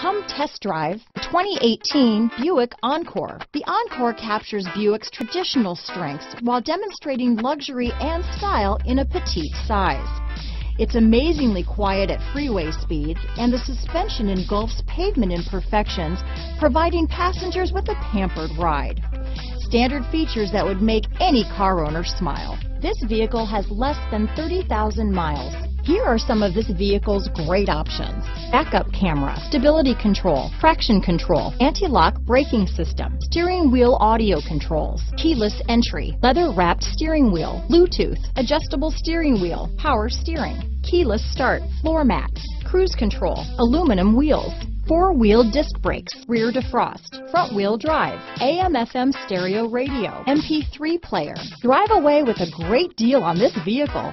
Come test drive 2018 Buick Encore. The Encore captures Buick's traditional strengths while demonstrating luxury and style in a petite size. It's amazingly quiet at freeway speeds, and the suspension engulfs pavement imperfections, providing passengers with a pampered ride. Standard features that would make any car owner smile. This vehicle has less than 30,000 miles. Here are some of this vehicle's great options: backup camera, stability control, traction control, anti-lock braking system, steering wheel audio controls, keyless entry, leather-wrapped steering wheel, Bluetooth, adjustable steering wheel, power steering, keyless start, floor mats, cruise control, aluminum wheels, four-wheel disc brakes, rear defrost, front-wheel drive, AM/FM stereo radio, MP3 player. Drive away with a great deal on this vehicle.